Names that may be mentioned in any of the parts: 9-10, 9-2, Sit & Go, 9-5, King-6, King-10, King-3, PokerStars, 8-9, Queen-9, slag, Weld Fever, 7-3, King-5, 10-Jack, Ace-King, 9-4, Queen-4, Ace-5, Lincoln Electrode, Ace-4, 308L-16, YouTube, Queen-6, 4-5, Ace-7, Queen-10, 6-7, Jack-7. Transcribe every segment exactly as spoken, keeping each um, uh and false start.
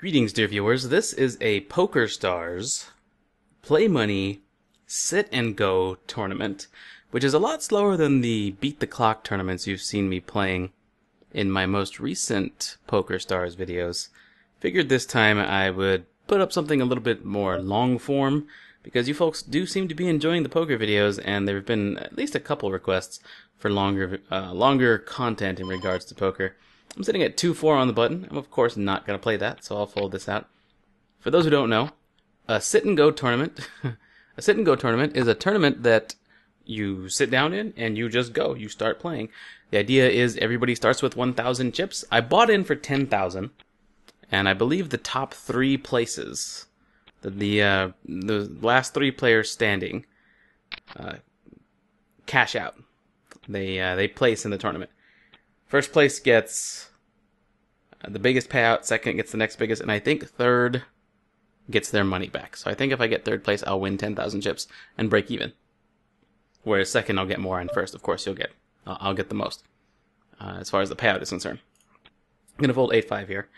Greetings, dear viewers. This is a PokerStars Play Money Sit and Go tournament, which is a lot slower than the Beat the Clock tournaments you've seen me playing in my most recent PokerStars videos. Figured this time I would put up something a little bit more long form, because you folks do seem to be enjoying the poker videos, and there have been at least a couple requests for longer, uh, longer content in regards to poker. I'm sitting at two four on the button. I'm, of course, not going to play that, so I'll fold this out. For those who don't know, a sit-and-go tournament a sit-and-go tournament is a tournament that you sit down in and you just go. You start playing. The idea is everybody starts with one thousand chips. I bought in for ten thousand, and I believe the top three places, the, the, uh, the last three players standing, uh, cash out. They, uh, they place in the tournament. First place gets the biggest payout, second gets the next biggest, and I think third gets their money back. So I think if I get third place, I'll win ten thousand chips and break even. Whereas second, I'll get more, and first, of course, you'll get, uh, I'll get the most uh, as far as the payout is concerned. I'm going to fold eight five here.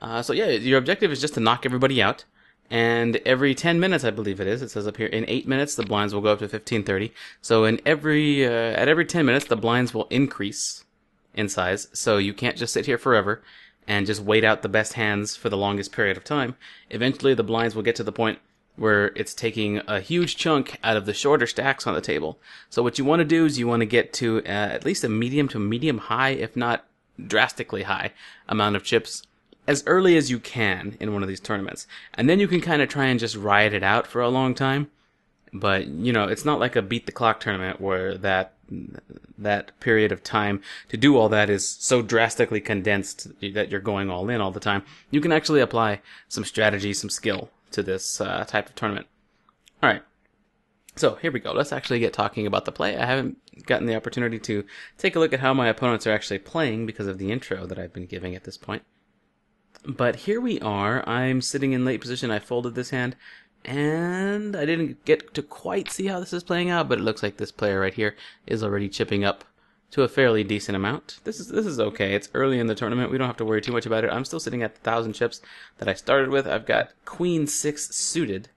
Uh, so yeah, your objective is just to knock everybody out, and every ten minutes, I believe it is, it says up here, in eight minutes, the blinds will go up to fifteen thirty. So in every, uh, at every ten minutes, the blinds will increase in size, so you can't just sit here forever and just wait out the best hands for the longest period of time. Eventually, the blinds will get to the point where it's taking a huge chunk out of the shorter stacks on the table. So what you want to do is you want to get to uh, at least a medium to medium high, if not drastically high, amount of chips as early as you can in one of these tournaments. And then you can kind of try and just ride it out for a long time. But, you know, it's not like a beat-the-clock tournament where that that period of time to do all that is so drastically condensed that you're going all in all the time. You can actually apply some strategy, some skill to this uh, type of tournament. All right, so here we go. Let's actually get talking about the play. I haven't gotten the opportunity to take a look at how my opponents are actually playing because of the intro that I've been giving at this point. But here we are. I'm sitting in late position. I folded this hand. And I didn't get to quite see how this is playing out, but it looks like this player right here is already chipping up to a fairly decent amount. This is this is okay. It's early in the tournament. We don't have to worry too much about it. I'm still sitting at the thousand chips that I started with. I've got Queen six suited.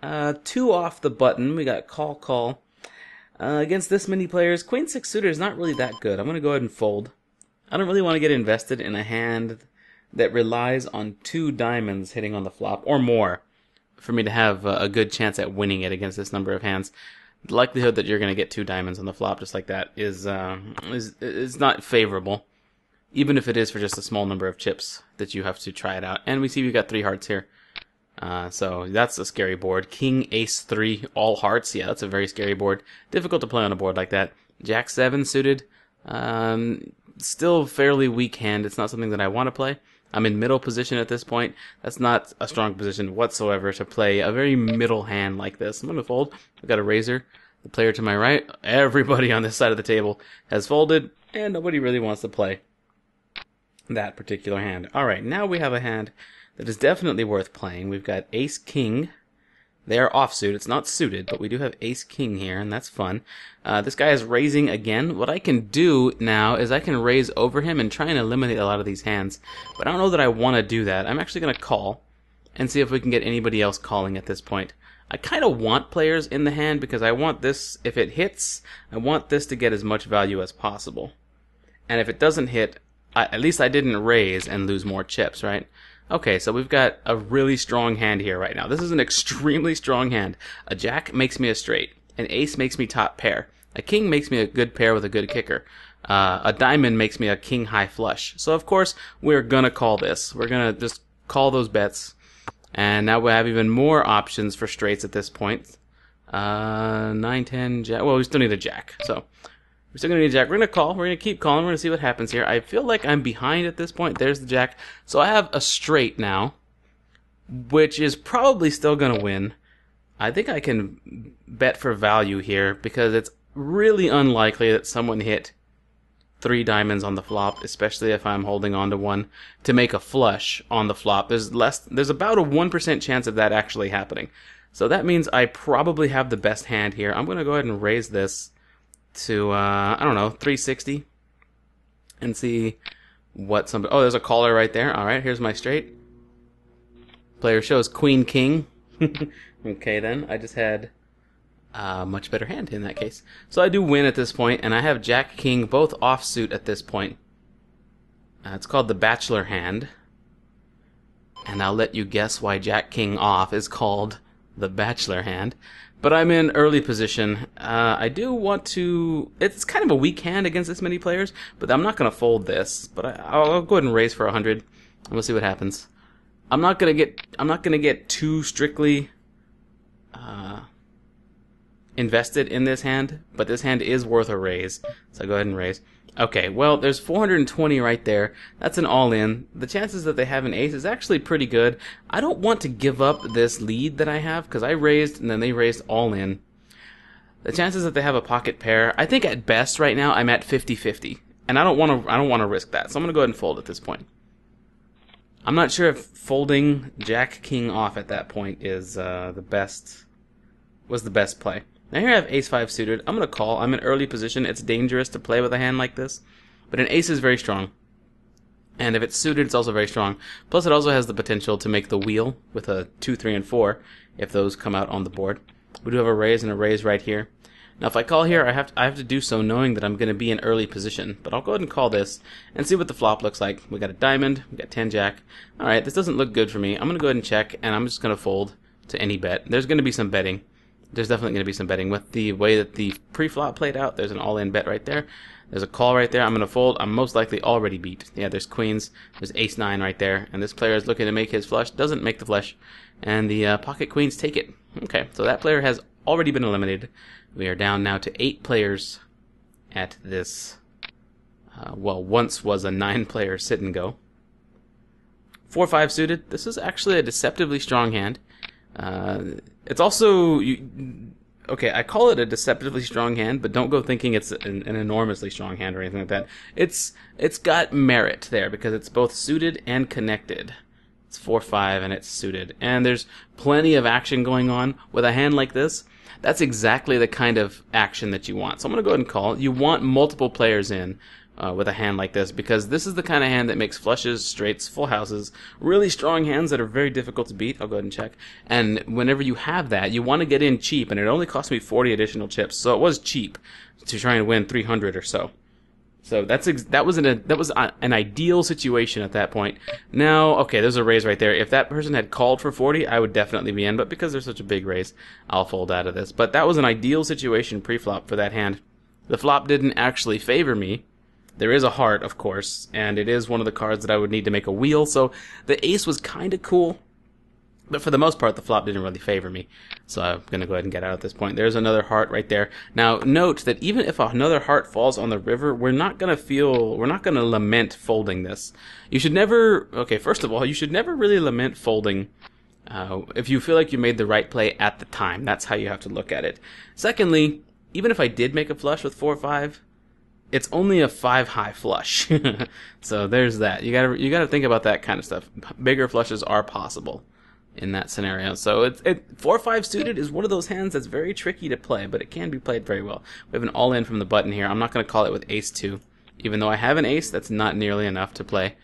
Uh, two off the button. We got call, call. Uh, against this many players, Queen six suited is not really that good. I'm going to go ahead and fold. I don't really want to get invested in a hand that relies on two diamonds hitting on the flop or more for me to have a good chance at winning it against this number of hands. The likelihood that you're going to get two diamonds on the flop just like that is uh, is is not favorable, even if it is for just a small number of chips that you have to try it out. And we see we've got three hearts here, uh, so that's a scary board. King, ace, three, all hearts. Yeah, that's a very scary board. Difficult to play on a board like that. Jack seven suited. Um, still fairly weak hand. It's not something that I want to play. I'm in middle position at this point. That's not a strong position whatsoever to play a very middle hand like this. I'm going to fold. I've got a razor. The player to my right, everybody on this side of the table has folded, and nobody really wants to play that particular hand. All right, now we have a hand that is definitely worth playing. We've got Ace-King. They are offsuit. It's not suited, but we do have Ace-King here, and that's fun. Uh, this guy is raising again. What I can do now is I can raise over him and try and eliminate a lot of these hands, but I don't know that I want to do that. I'm actually going to call and see if we can get anybody else calling at this point. I kind of want players in the hand because I want this, if it hits, I want this to get as much value as possible. And if it doesn't hit, I, at least I didn't raise and lose more chips, right? Okay, so we've got a really strong hand here right now. This is an extremely strong hand. A jack makes me a straight. An ace makes me top pair. A king makes me a good pair with a good kicker. Uh, a diamond makes me a king high flush. So, of course, we're going to call this. We're going to just call those bets. And now we have even more options for straights at this point. Uh, nine ten, jack. Well, we still need a jack. So, we're still going to need a jack. We're going to call. We're going to keep calling. We're going to see what happens here. I feel like I'm behind at this point. There's the jack. So I have a straight now, which is probably still going to win. I think I can bet for value here because it's really unlikely that someone hit three diamonds on the flop, especially if I'm holding on to one, to make a flush on the flop. There's less. There's about a one percent chance of that actually happening. So that means I probably have the best hand here. I'm going to go ahead and raise this to, uh, I don't know, three sixty, and see what somebody, oh, there's a caller right there. All right, here's my straight. Player shows Queen-King. Okay, then. I just had a much better hand in that case. So I do win at this point, and I have Jack-King both offsuit at this point. Uh, it's called the Bachelor Hand. And I'll let you guess why Jack-King off is called the Bachelor Hand. But I'm in early position. Uh, I do want to... It's kind of a weak hand against this many players, but I'm not going to fold this. But I, I'll, I'll go ahead and raise for one hundred, and we'll see what happens. I'm not gonna get I'm not gonna get too strictly uh, invested in this hand, but this hand is worth a raise, so go ahead and raise. Okay, well, there's four hundred twenty right there. That's an all-in. The chances that they have an ace is actually pretty good. I don't want to give up this lead that I have because I raised and then they raised all-in. The chances that they have a pocket pair, I think at best right now I'm at fifty fifty, and I don't want to I don't want to risk that, so I'm gonna go ahead and fold at this point. I'm not sure if folding Jack-King off at that point is uh, the best was the best play. Now here I have Ace five suited. I'm going to call. I'm in early position. It's dangerous to play with a hand like this, but an ace is very strong. And if it's suited, it's also very strong. Plus it also has the potential to make the wheel with a two, three, and four if those come out on the board. We do have a raise and a raise right here. Now if I call here, I have to, I have to do so knowing that I'm going to be in early position. But I'll go ahead and call this and see what the flop looks like. We got a diamond, we got ten jack. All right, this doesn't look good for me. I'm going to go ahead and check, and I'm just going to fold to any bet. There's going to be some betting. There's definitely going to be some betting. With the way that the pre-flop played out, there's an all-in bet right there. There's a call right there. I'm going to fold. I'm most likely already beat. Yeah, there's queens. There's ace nine right there. And this player is looking to make his flush. Doesn't make the flush. And the uh, pocket queens take it. Okay, so that player has already been eliminated. We are down now to eight players at this, uh, well, once was a nine-player sit-and-go. four five suited. This is actually a deceptively strong hand. Uh, it's also, you, okay, I call it a deceptively strong hand, but don't go thinking it's an, an enormously strong hand or anything like that. It's It's got merit there because it's both suited and connected. It's four five and it's suited. And there's plenty of action going on with a hand like this. That's exactly the kind of action that you want. So I'm going to go ahead and call. You want multiple players in uh, with a hand like this because this is the kind of hand that makes flushes, straights, full houses, really strong hands that are very difficult to beat. I'll go ahead and check. And whenever you have that, you want to get in cheap. And it only cost me forty additional chips. So it was cheap to try and win three hundred or so. So that's ex that was an that was an ideal situation at that point. Now, okay, there's a raise right there. If that person had called for forty, I would definitely be in. But because there's such a big raise, I'll fold out of this. But that was an ideal situation pre-flop for that hand. The flop didn't actually favor me. There is a heart, of course, and it is one of the cards that I would need to make a wheel. So the ace was kind of cool. But for the most part, the flop didn't really favor me. So I'm going to go ahead and get out at this point. There's another heart right there. Now, note that even if another heart falls on the river, we're not going to feel, we're not going to lament folding this. You should never, okay, first of all, you should never really lament folding uh, if you feel like you made the right play at the time. That's how you have to look at it. Secondly, even if I did make a flush with four five, it's only a five-high flush. So there's that. You gotta, you got to think about that kind of stuff. Bigger flushes are possible in that scenario. So it's it four five suited is one of those hands that's very tricky to play, but it can be played very well. We have an all-in from the button here. I'm not going to call it with ace two. Even though I have an ace, that's not nearly enough to play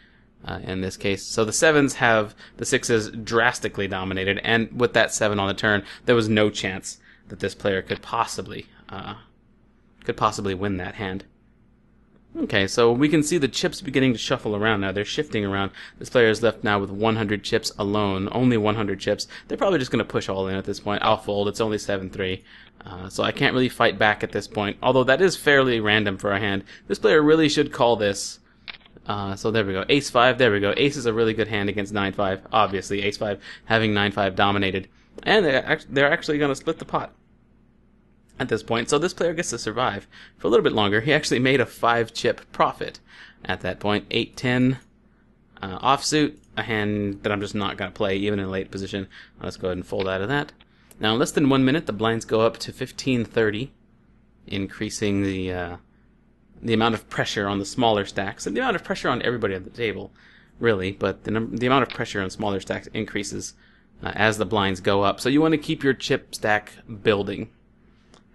uh, in this case. So the sevens have the sixes drastically dominated, and with that seven on the turn, there was no chance that this player could possibly uh, could possibly win that hand. Okay, so we can see the chips beginning to shuffle around now. They're shifting around. This player is left now with one hundred chips alone. Only one hundred chips. They're probably just going to push all in at this point. I'll fold. It's only seven three. Uh, so I can't really fight back at this point. Although that is fairly random for a hand. This player really should call this. Uh, so there we go. Ace five. There we go. Ace is a really good hand against nine five. Obviously, Ace five having nine five dominated. And they're actually going to split the pot at this point, so this player gets to survive for a little bit longer. He actually made a five-chip profit at that point. eight ten uh, offsuit, a hand that I'm just not going to play, even in late position. Let's go ahead and fold out of that. Now, in less than one minute, the blinds go up to fifteen thirty, increasing the uh, the amount of pressure on the smaller stacks, and the amount of pressure on everybody at the table, really, but the, num the amount of pressure on smaller stacks increases uh, as the blinds go up. So you want to keep your chip stack building.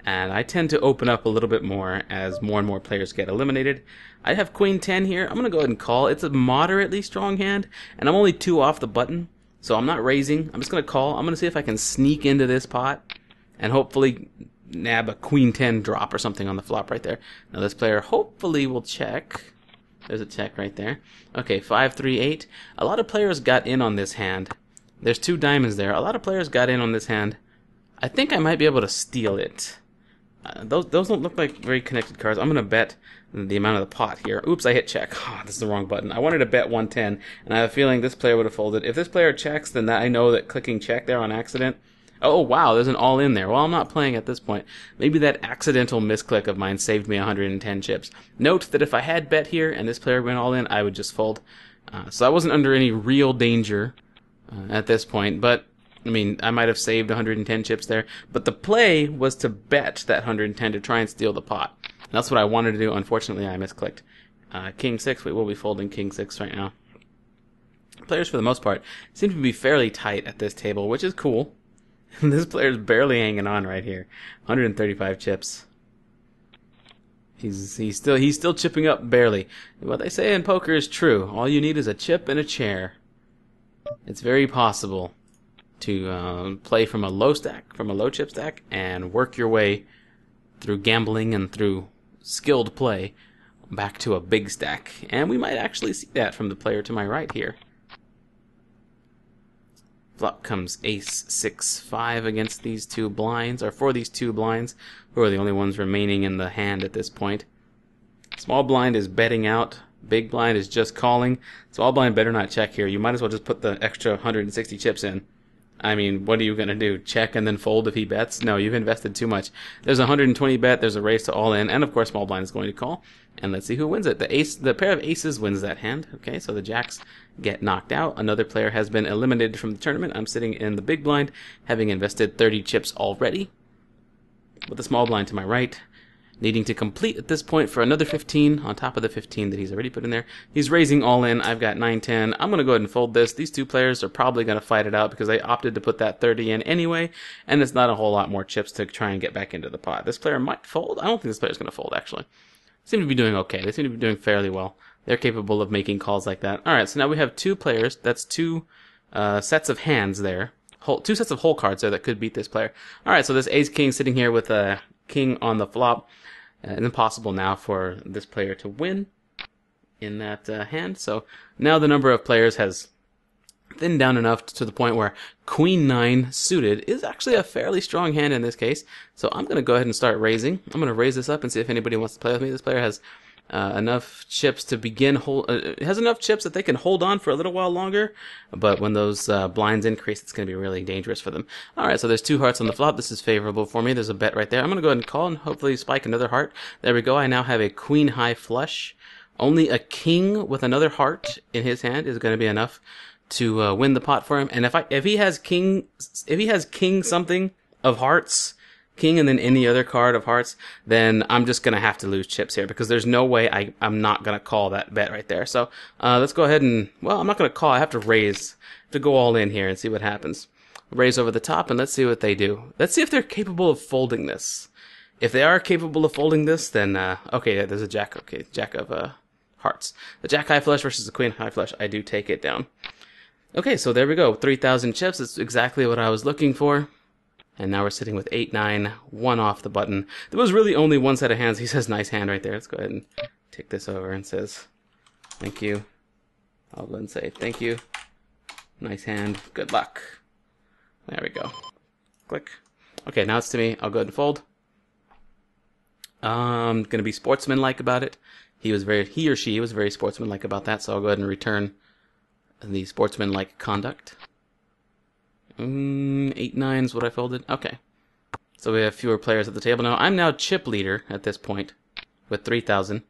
And I tend to open up a little bit more as more and more players get eliminated. I have Queen ten here. I'm going to go ahead and call. It's a moderately strong hand, and I'm only two off the button, So I'm not raising. I'm just going to call. I'm going to see if I can sneak into this pot and hopefully nab a queen ten drop or something on the flop right there. Now this player hopefully will check. There's a check right there. Okay, five three eight. A lot of players got in on this hand. There's two diamonds there. A lot of players got in on this hand. I think I might be able to steal it. Uh, those those don't look like very connected cards. I'm going to bet the amount of the pot here. Oops, I hit check. Oh, this is the wrong button. I wanted to bet one ten, and I have a feeling this player would have folded. If this player checks, then I know that clicking check there on accident. Oh, wow, there's an all-in there. Well, I'm not playing at this point. Maybe that accidental misclick of mine saved me one hundred ten chips. Note that if I had bet here and this player went all-in, I would just fold. Uh, so I wasn't under any real danger uh, at this point, but I mean, I might have saved one hundred ten chips there, but the play was to bet that one hundred ten to try and steal the pot. And that's what I wanted to do. Unfortunately, I misclicked. Uh, king six, we will be folding king six right now. Players, for the most part, seem to be fairly tight at this table, which is cool. This player's barely hanging on right here. one hundred thirty-five chips. He's, he's, still, he's still chipping up barely. What they say in poker is true. All you need is a chip and a chair. It's very possible to uh, play from a low stack, from a low chip stack, and work your way through gambling and through skilled play back to a big stack. And we might actually see that from the player to my right here. Flop comes ace six five against these two blinds, or for these two blinds, who are the only ones remaining in the hand at this point. Small blind is betting out. Big blind is just calling. Small blind better not check here. You might as well just put the extra one hundred sixty chips in. I mean, what are you going to do? Check and then fold if he bets? No, you've invested too much. There's a one hundred twenty bet. There's a raise to all in. And, of course, small blind is going to call. And let's see who wins it. The ace, the pair of aces wins that hand. Okay, so the jacks get knocked out. Another player has been eliminated from the tournament. I'm sitting in the big blind, having invested thirty chips already. With the small blind to my right, needing to complete at this point for another fifteen on top of the fifteen that he's already put in there. He's raising all in. I've got nine ten. I'm going to go ahead and fold this. These two players are probably going to fight it out because they opted to put that thirty in anyway, and it's not a whole lot more chips to try and get back into the pot. This player might fold. I don't think this player's going to fold, actually. They seem to be doing okay. They seem to be doing fairly well. They're capable of making calls like that. All right, so now we have two players. That's two uh, sets of hands there. Whole, two sets of whole cards there that could beat this player. All right, so this ace-king sitting here with a king on the flop. Uh, and impossible now for this player to win in that uh, hand. So now the number of players has thinned down enough to the point where queen nine suited is actually a fairly strong hand in this case. So I'm going to go ahead and start raising. I'm going to raise this up and see if anybody wants to play with me. This player has uh, enough chips to begin hold, uh, has enough chips that they can hold on for a little while longer. But when those uh, blinds increase, it's going to be really dangerous for them. All right, so there's two hearts on the flop. This is favorable for me. There's a bet right there. I'm going to go ahead and call and hopefully spike another heart. There we go. I now have a queen high flush. Only a king with another heart in his hand is going to be enough to uh, win the pot for him. And if I if he has king if he has king something of hearts, king and then any other card of hearts, then I'm just going to have to lose chips here because there's no way I, I'm not going to call that bet right there. So uh, let's go ahead and, well, I'm not going to call. I have to raise to go all in here and see what happens. Raise over the top, and let's see what they do. Let's see if they're capable of folding this. If they are capable of folding this, then, uh, okay, there's a jack, okay, jack of uh, hearts. The jack high flush versus the queen high flush. I do take it down. Okay, so there we go. three thousand chips. That's exactly what I was looking for. And now we're sitting with eight nine, one off the button. There was really only one set of hands. He says, nice hand right there. Let's go ahead and take this over and says, thank you. I'll go ahead and say, thank you. Nice hand. Good luck. There we go. Click. Okay, now it's to me. I'll go ahead and fold. Um, going to be sportsmanlike about it. He was very, he or she was very sportsmanlike about that, so I'll go ahead and return the sportsmanlike conduct. Mm, eight nine is what I folded. Okay. So we have fewer players at the table now. I'm now chip leader at this point with three thousand.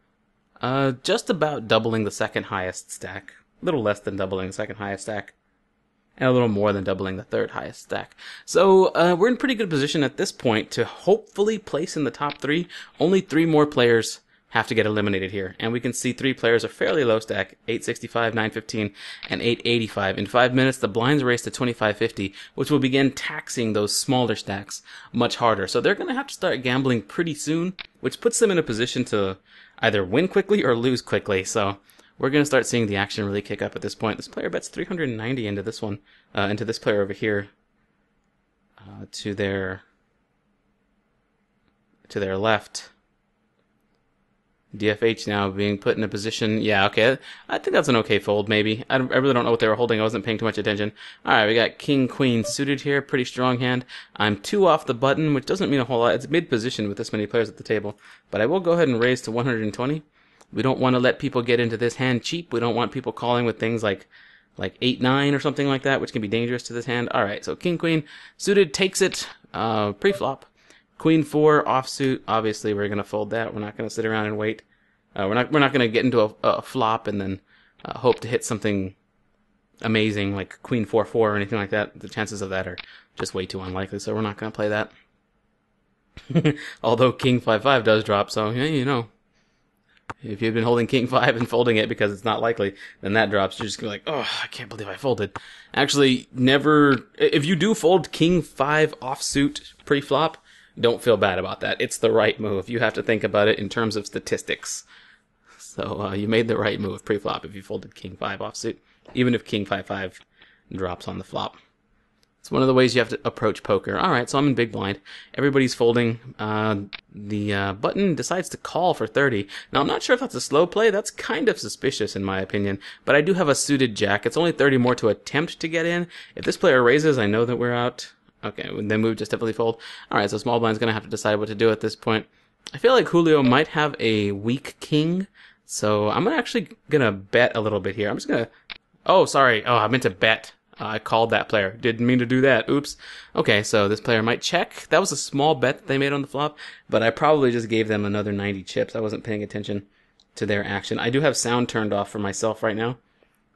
Uh, just about doubling the second highest stack. A little less than doubling the second highest stack. And a little more than doubling the third highest stack. So uh, we're in pretty good position at this point to hopefully place in the top three. Only three more players have to get eliminated here. And we can see three players are fairly low stack, eight sixty-five, nine fifteen, and eight eighty-five. In five minutes, the blinds race to twenty-five fifty, which will begin taxing those smaller stacks much harder. So they're going to have to start gambling pretty soon, which puts them in a position to either win quickly or lose quickly. So we're going to start seeing the action really kick up at this point. This player bets three hundred ninety into this one, uh, into this player over here, uh, to their to their left. D F H now being put in a position. Yeah, okay. I think that's an okay fold, maybe. I, don't, I really don't know what they were holding. I wasn't paying too much attention. All right, we got King-Queen suited here. Pretty strong hand. I'm two off the button, which doesn't mean a whole lot. It's mid-position with this many players at the table. But I will go ahead and raise to one hundred twenty. We don't want to let people get into this hand cheap. We don't want people calling with things like like eight nine or something like that, which can be dangerous to this hand. All right, so King-Queen suited takes it uh, pre-flop. Queen four offsuit. Obviously, we're gonna fold that. We're not gonna sit around and wait. Uh, we're not. We're not gonna get into a, a flop and then uh, hope to hit something amazing like Queen four four or anything like that. The chances of that are just way too unlikely. So we're not gonna play that. Although King five five does drop, so yeah, you know, if you've been holding King five and folding it because it's not likely, then that drops. You're just gonna be like, oh, I can't believe I folded. Actually, never. If you do fold King five offsuit pre-flop, don't feel bad about that. It's the right move. You have to think about it in terms of statistics. So uh, you made the right move pre-flop if you folded King five offsuit, even if King five five drops on the flop. It's one of the ways you have to approach poker. All right, so I'm in big blind. Everybody's folding. Uh, the uh, button decides to call for thirty. Now, I'm not sure if that's a slow play. That's kind of suspicious in my opinion, but I do have a suited jack. It's only thirty more to attempt to get in. If this player raises, I know that we're out. Okay, then we would just definitely fold. All right, so small blind's going to have to decide what to do at this point. I feel like Julio might have a weak king, so I'm actually going to bet a little bit here. I'm just going to... Oh, sorry. Oh, I meant to bet. Uh, I called that player. Didn't mean to do that. Oops. Okay, so this player might check. That was a small bet that they made on the flop, but I probably just gave them another ninety chips. I wasn't paying attention to their action. I do have sound turned off for myself right now,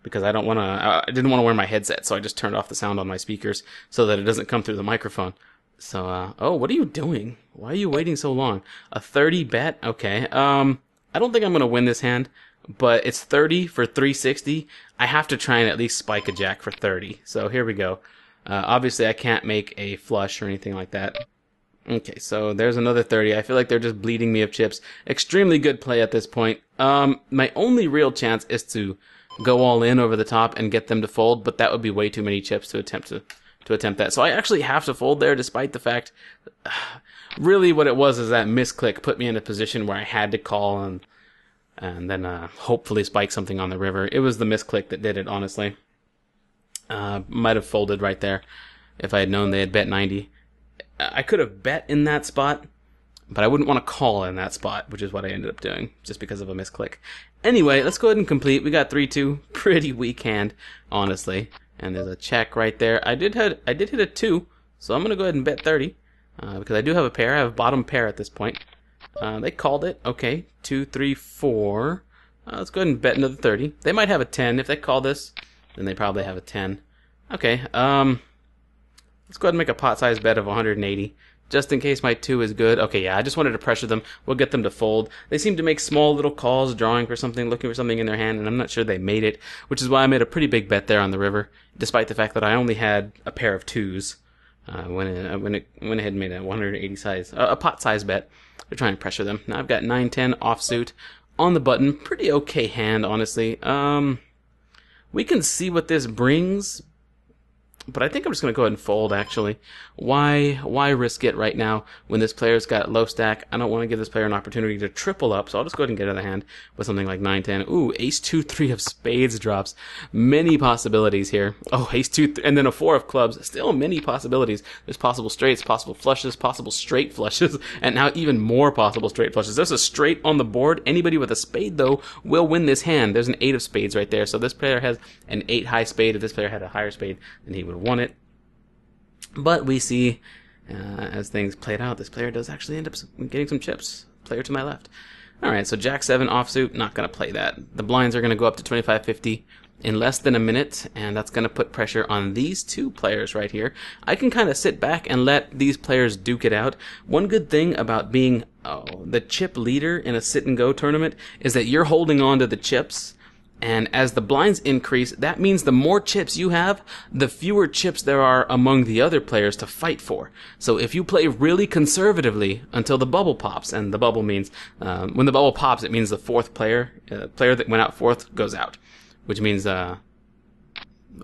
because I don't want to, I didn't want to wear my headset, so I just turned off the sound on my speakers so that it doesn't come through the microphone. So, uh, oh, what are you doing? Why are you waiting so long? A thirty bet? Okay. Um, I don't think I'm going to win this hand, but it's thirty for three sixty. I have to try and at least spike a jack for thirty. So here we go. Uh, obviously I can't make a flush or anything like that. Okay, so there's another thirty. I feel like they're just bleeding me of chips. Extremely good play at this point. Um, my only real chance is to go all in over the top and get them to fold, but that would be way too many chips to attempt to to attempt that. So I actually have to fold there, despite the fact, uh, really what it was is that misclick put me in a position where I had to call and and then uh, hopefully spike something on the river. It was the misclick that did it, honestly. Uh, might have folded right there if I had known they had bet ninety. I could have bet in that spot, but I wouldn't want to call in that spot, which is what I ended up doing, just because of a misclick. Anyway, let's go ahead and complete. We got three two. Pretty weak hand, honestly. And there's a check right there. I did hit, I did hit a two, so I'm going to go ahead and bet thirty, uh, because I do have a pair. I have a bottom pair at this point. Uh, they called it. Okay, two, three, four. Uh, let's go ahead and bet another thirty. They might have a ten. If they call this, then they probably have a ten. Okay, um, let's go ahead and make a pot-sized bet of one hundred eighty. Just in case my two is good. Okay, yeah, I just wanted to pressure them. We'll get them to fold. They seem to make small little calls, drawing for something, looking for something in their hand, and I'm not sure they made it, which is why I made a pretty big bet there on the river, despite the fact that I only had a pair of twos. Uh, when it, I went, went ahead and made a one hundred eighty size, uh, a pot size bet. They're trying to pressure them. Now I've got nine ten offsuit on the button. Pretty okay hand, honestly. Um, we can see what this brings, but I think I'm just going to go ahead and fold, actually. Why why risk it right now when this player's got low stack? I don't want to give this player an opportunity to triple up, so I'll just go ahead and get out of the hand with something like nine ten. Ooh, ace two three of spades drops. Many possibilities here. Oh, ace two, and then a four of clubs. Still many possibilities. There's possible straights, possible flushes, possible straight flushes, and now even more possible straight flushes. There's a straight on the board. Anybody with a spade, though, will win this hand. There's an eight of spades right there, so this player has an eight high spade. If this player had a higher spade, then he would won it. But we see uh, as things played out, this player does actually end up getting some chips. Player to my left. Alright, so Jack seven offsuit, not going to play that. The blinds are going to go up to twenty-five fifty in less than a minute, and that's going to put pressure on these two players right here. I can kind of sit back and let these players duke it out. One good thing about being oh, the chip leader in a sit-and-go tournament is that you're holding on to the chips And as the blinds increase, that means the more chips you have, the fewer chips there are among the other players to fight for. So if you play really conservatively until the bubble pops, and the bubble means, um, when the bubble pops, it means the fourth player, uh, player that went out fourth goes out, which means uh,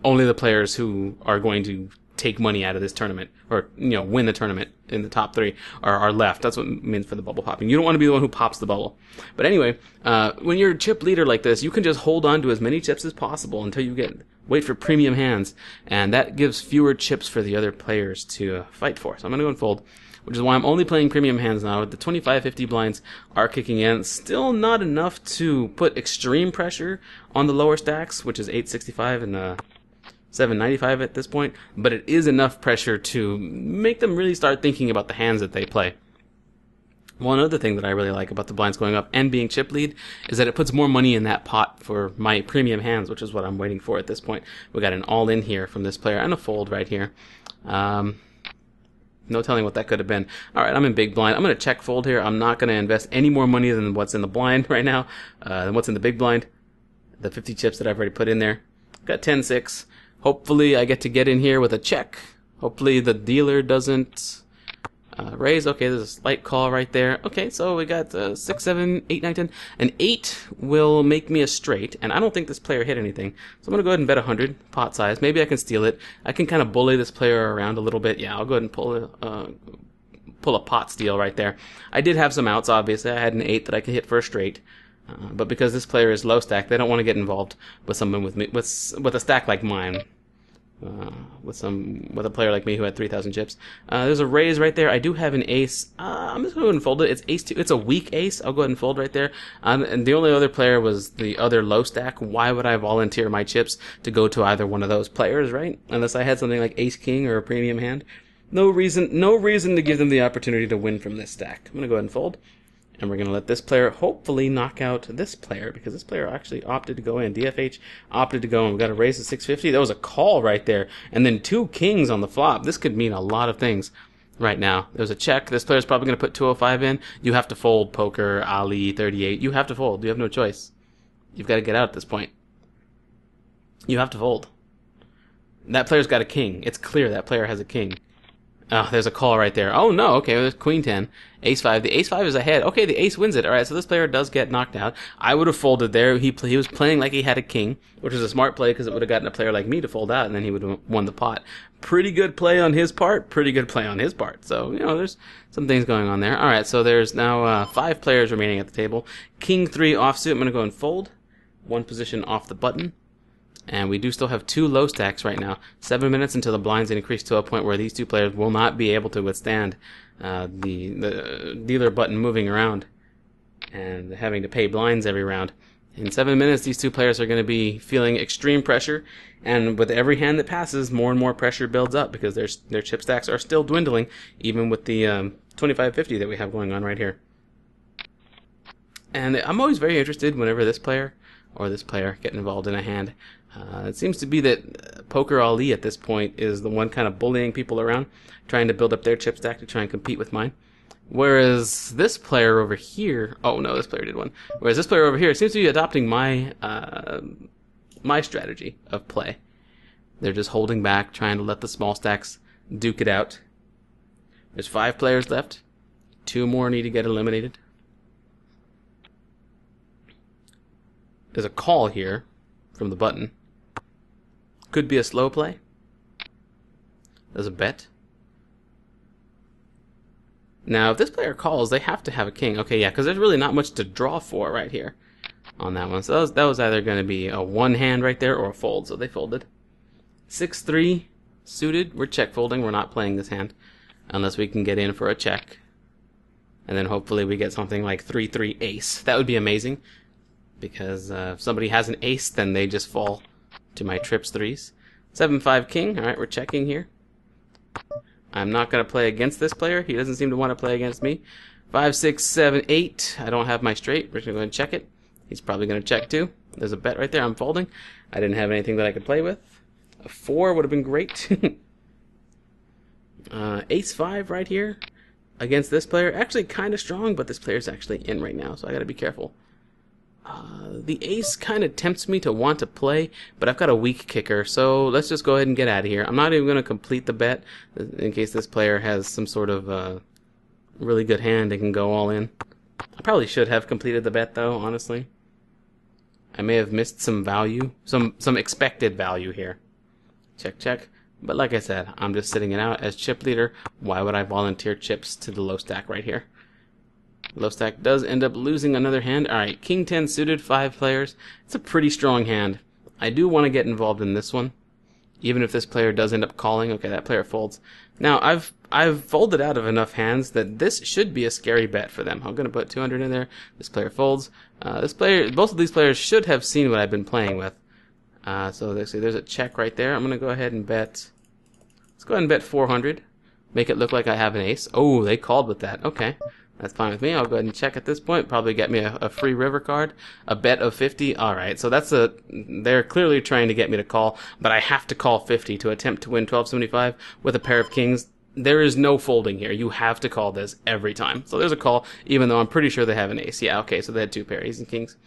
only the players who are going to take money out of this tournament, or, you know, win the tournament in the top three, are, are left. That's what it means for the bubble popping. You don't want to be the one who pops the bubble. But anyway, uh, when you're a chip leader like this, you can just hold on to as many chips as possible until you get, wait for premium hands, and that gives fewer chips for the other players to uh, fight for. So I'm going to go and fold, which is why I'm only playing premium hands now. The twenty-five fifty blinds are kicking in. Still not enough to put extreme pressure on the lower stacks, which is eight sixty-five and uh, seven ninety-five at this point, but it is enough pressure to make them really start thinking about the hands that they play. One other thing that I really like about the blinds going up and being chip lead is that it puts more money in that pot for my premium hands, which is what I'm waiting for at this point. We got an all-in here from this player and a fold right here. Um, no telling what that could have been. All right, I'm in big blind. I'm going to check fold here. I'm not going to invest any more money than what's in the blind right now, uh, than what's in the big blind, the fifty chips that I've already put in there. Got ten six. Hopefully I get to get in here with a check. Hopefully the dealer doesn't uh, raise. Okay, there's a slight call right there. Okay, so we got uh, six, seven, eight, nine, ten. An eight will make me a straight, and I don't think this player hit anything. So I'm going to go ahead and bet one hundred, pot size. Maybe I can steal it. I can kind of bully this player around a little bit. Yeah, I'll go ahead and pull a, uh, pull a pot steal right there. I did have some outs, obviously. I had an eight that I could hit for a straight. Uh, but because this player is low stack, they don't want to get involved with someone with me with with a stack like mine, uh, with some with a player like me who had three thousand chips. Uh, there's a raise right there. I do have an ace. Uh, I'm just going to go ahead and fold it. It's ace two. It's a weak ace. I'll go ahead and fold right there. Um, and the only other player was the other low stack. Why would I volunteer my chips to go to either one of those players, right? Unless I had something like Ace King or a premium hand. No reason. No reason to give them the opportunity to win from this stack. I'm going to go ahead and fold. And we're going to let this player hopefully knock out this player, because this player actually opted to go in. D F H opted to go in. We've got a raise to six fifty. That was a call right there. And then two kings on the flop. This could mean a lot of things right now. There's a check. This player's probably going to put two oh five in. You have to fold, poker, Ali, thirty-eight. You have to fold. You have no choice. You've got to get out at this point. You have to fold. That player's got a king. It's clear that player has a king. Oh, there's a call right there. Oh, no. Okay, there's queen ten. ace five. The ace five is ahead. Okay, the ace wins it. All right, so this player does get knocked out. I would have folded there. He play, he was playing like he had a king, which was a smart play because it would have gotten a player like me to fold out, and then he would have won the pot. Pretty good play on his part. Pretty good play on his part. So, you know, there's some things going on there. All right, so there's now uh, five players remaining at the table. king three offsuit. I'm going to go and fold. One position off the button. And we do still have two low stacks right now. Seven minutes until the blinds increase to a point where these two players will not be able to withstand uh, the, the dealer button moving around and having to pay blinds every round. In seven minutes, these two players are going to be feeling extreme pressure, and with every hand that passes, more and more pressure builds up because their, their chip stacks are still dwindling, even with the um, twenty-five fifty that we have going on right here. And I'm always very interested whenever this player or this player get involved in a hand. Uh, it seems to be that uh, Poker Ali at this point is the one kind of bullying people around, trying to build up their chip stack to try and compete with mine. Whereas this player over here, oh no, this player did one. Whereas this player over here seems to be adopting my uh, my strategy of play. They're just holding back, trying to let the small stacks duke it out. There's five players left. Two more need to get eliminated. There's a call here from the button. Could be a slow play. There's a bet. Now, if this player calls, they have to have a king. Okay, yeah, because there's really not much to draw for right here on that one. So that was, that was either going to be a one hand right there or a fold, so they folded. six three suited. We're check folding. We're not playing this hand unless we can get in for a check. And then hopefully we get something like three three ace. That would be amazing, because uh, if somebody has an ace, then they just fall to my trips threes. seven five king. All right, we're checking here. I'm not going to play against this player. He doesn't seem to want to play against me. five six seven eight. I don't have my straight. We're going to go ahead and check it. He's probably going to check too. There's a bet right there. I'm folding. I didn't have anything that I could play with. A four would have been great. uh, ace five right here against this player. Actually kind of strong, but this player's actually in right now, so I got to be careful. Uh, the ace kind of tempts me to want to play, but I've got a weak kicker, so let's just go ahead and get out of here. I'm not even going to complete the bet in case this player has some sort of uh, really good hand and can go all in. I probably should have completed the bet, though, honestly. I may have missed some value, some some expected value here. Check, check. But like I said, I'm just sitting it out as chip leader. Why would I volunteer chips to the low stack right here? Low stack does end up losing another hand. Alright, King ten suited, five players. It's a pretty strong hand. I do want to get involved in this one, even if this player does end up calling. Okay, that player folds. Now, I've I've folded out of enough hands that this should be a scary bet for them. I'm going to put two hundred in there. This player folds. Uh, this player, both of these players should have seen what I've been playing with. Uh, so there's, there's a check right there. I'm going to go ahead and bet. Let's go ahead and bet four hundred. Make it look like I have an ace. Oh, they called with that. Okay. That's fine with me. I'll go ahead and check at this point. Probably get me a, a free river card. A bet of fifty. Alright, so that's a... They're clearly trying to get me to call, but I have to call fifty to attempt to win twelve seventy-five with a pair of kings. There is no folding here. You have to call this every time. So there's a call, even though I'm pretty sure they have an ace. Yeah, okay, so they had two pair aces and kings.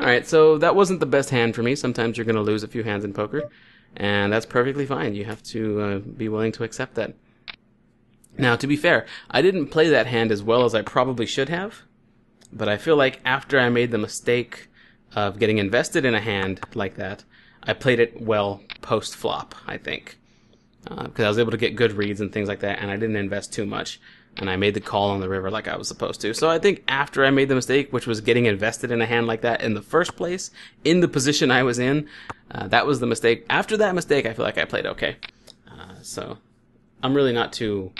Alright, so that wasn't the best hand for me. Sometimes you're going to lose a few hands in poker, and that's perfectly fine. You have to uh, be willing to accept that. Now, to be fair, I didn't play that hand as well as I probably should have, but I feel like after I made the mistake of getting invested in a hand like that, I played it well post-flop, I think, uh, because I was able to get good reads and things like that, and I didn't invest too much, and I made the call on the river like I was supposed to. So I think after I made the mistake, which was getting invested in a hand like that in the first place, in the position I was in, uh, that was the mistake. After that mistake, I feel like I played okay. Uh, so I'm really not too...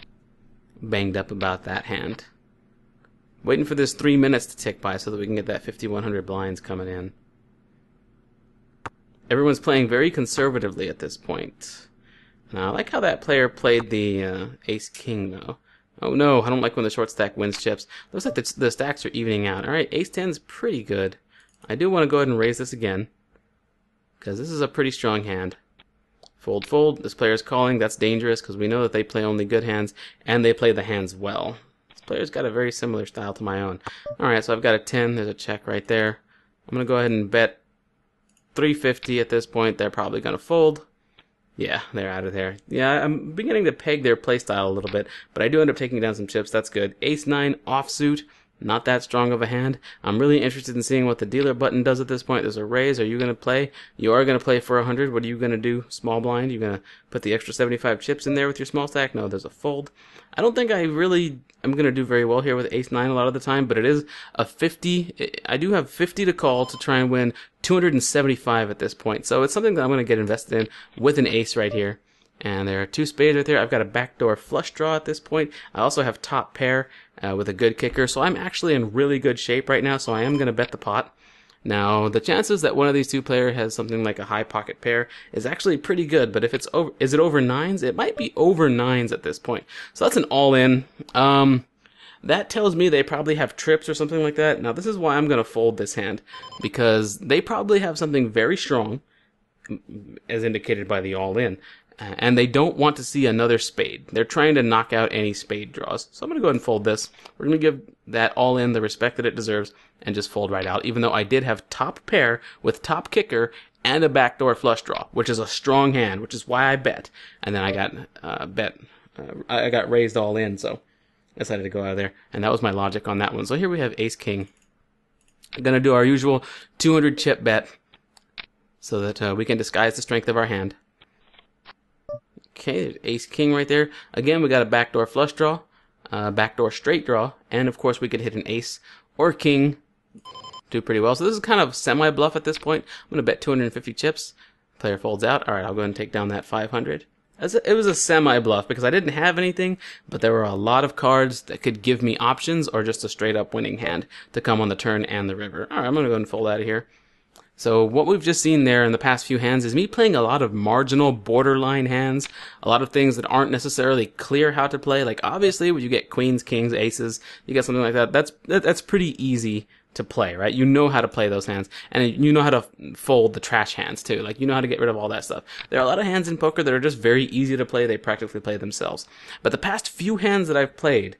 banged up about that hand. Waiting for this three minutes to tick by so that we can get that fifty-one hundred blinds coming in. Everyone's playing very conservatively at this point. Now, I like how that player played the uh, ace-king, though. Oh no, I don't like when the short stack wins chips. Looks like the, the stacks are evening out. Alright, ace ten's pretty good. I do want to go ahead and raise this again, because this is a pretty strong hand. Fold, fold. This player's calling. That's dangerous because we know that they play only good hands and they play the hands well. This player's got a very similar style to my own. Alright, so I've got a ten. There's a check right there. I'm going to go ahead and bet three fifty at this point. They're probably going to fold. Yeah, they're out of there. Yeah, I'm beginning to peg their play style a little bit, but I do end up taking down some chips. That's good. ace nine offsuit. Not that strong of a hand. I'm really interested in seeing what the dealer button does at this point. There's a raise. Are you going to play? You are going to play for one hundred. What are you going to do? Small blind? You're going to put the extra seventy-five chips in there with your small stack? No, there's a fold. I don't think I really am going to do very well here with ace nine a lot of the time, but it is a fifty. I do have fifty to call to try and win two hundred seventy-five at this point. So it's something that I'm going to get invested in with an ace right here. And there are two spades right there. I've got a backdoor flush draw at this point. I also have top pair uh, with a good kicker. So I'm actually in really good shape right now, so I am going to bet the pot. Now, the chances that one of these two players has something like a high pocket pair is actually pretty good, but if it's over, is it over nines? It might be over nines at this point. So that's an all-in. Um, that tells me they probably have trips or something like that. Now, this is why I'm going to fold this hand, because they probably have something very strong, as indicated by the all-in. And they don't want to see another spade. They're trying to knock out any spade draws. So I'm going to go ahead and fold this. We're going to give that all in the respect that it deserves and just fold right out, even though I did have top pair with top kicker and a backdoor flush draw, which is a strong hand, which is why I bet. And then I got uh, bet, uh, I got raised all in, so I decided to go out of there. And that was my logic on that one. So here we have ace-king. I'm going to do our usual two hundred chip bet so that uh, we can disguise the strength of our hand. Okay, there's ace-king right there. Again, we got a backdoor flush draw, uh, backdoor straight draw, and of course we could hit an ace or king. Do pretty well. So this is kind of semi-bluff at this point. I'm going to bet two hundred fifty chips. Player folds out. All right, I'll go ahead and take down that five hundred. It was a semi-bluff because I didn't have anything, but there were a lot of cards that could give me options or just a straight-up winning hand to come on the turn and the river. All right, I'm going to go ahead and fold out of here. So what we've just seen there in the past few hands is me playing a lot of marginal borderline hands, a lot of things that aren't necessarily clear how to play. Like obviously when you get queens, kings, aces, you get something like that, that's that, that's pretty easy to play, right? You know how to play those hands, and you know how to fold the trash hands too. Like you know how to get rid of all that stuff. There are a lot of hands in poker that are just very easy to play. They practically play themselves. But the past few hands that I've played,